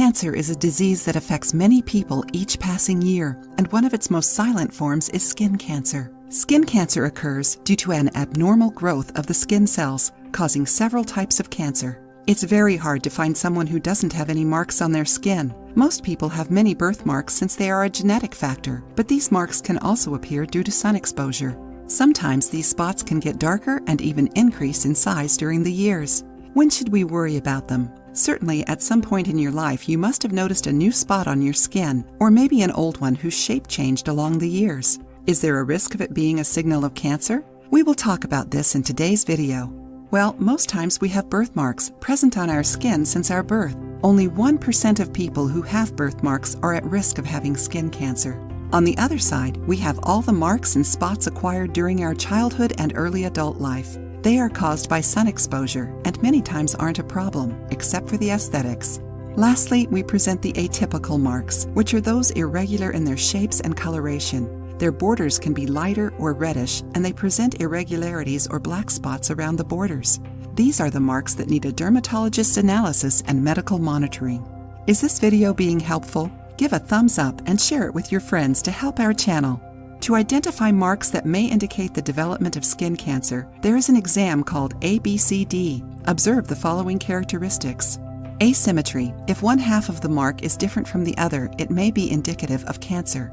Cancer is a disease that affects many people each passing year, and one of its most silent forms is skin cancer. Skin cancer occurs due to an abnormal growth of the skin cells, causing several types of cancer. It's very hard to find someone who doesn't have any marks on their skin. Most people have many birthmarks since they are a genetic factor, but these marks can also appear due to sun exposure. Sometimes these spots can get darker and even increase in size during the years. When should we worry about them? Certainly, at some point in your life, you must have noticed a new spot on your skin, or maybe an old one whose shape changed along the years. Is there a risk of it being a signal of cancer? We will talk about this in today's video. Well, most times we have birthmarks present on our skin since our birth. Only 1% of people who have birthmarks are at risk of having skin cancer. On the other side, we have all the marks and spots acquired during our childhood and early adult life. They are caused by sun exposure and many times aren't a problem, except for the aesthetics. Lastly, we present the atypical marks, which are those irregular in their shapes and coloration. Their borders can be lighter or reddish, and they present irregularities or black spots around the borders. These are the marks that need a dermatologist's analysis and medical monitoring. Is this video being helpful? Give a thumbs up and share it with your friends to help our channel. To identify marks that may indicate the development of skin cancer, there is an exam called ABCD. Observe the following characteristics. Asymmetry. If one half of the mark is different from the other, it may be indicative of cancer.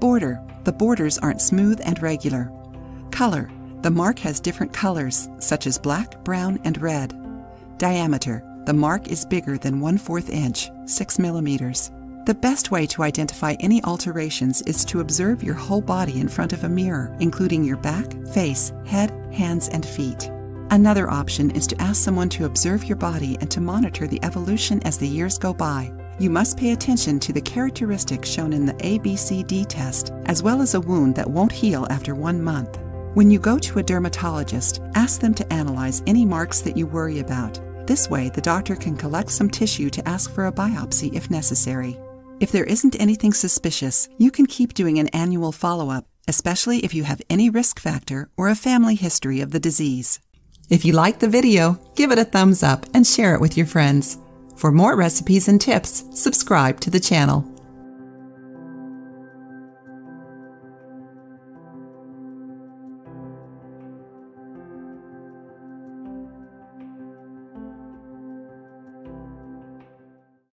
Border. The borders aren't smooth and regular. Color. The mark has different colors, such as black, brown, and red. Diameter. The mark is bigger than 1/4 inch, 6 millimeters. The best way to identify any alterations is to observe your whole body in front of a mirror, including your back, face, head, hands, and feet. Another option is to ask someone to observe your body and to monitor the evolution as the years go by. You must pay attention to the characteristics shown in the ABCD test, as well as a wound that won't heal after 1 month. When you go to a dermatologist, ask them to analyze any marks that you worry about. This way, the doctor can collect some tissue to ask for a biopsy if necessary. If there isn't anything suspicious, you can keep doing an annual follow-up, especially if you have any risk factor or a family history of the disease. If you like the video, give it a thumbs up and share it with your friends. For more recipes and tips, subscribe to the channel.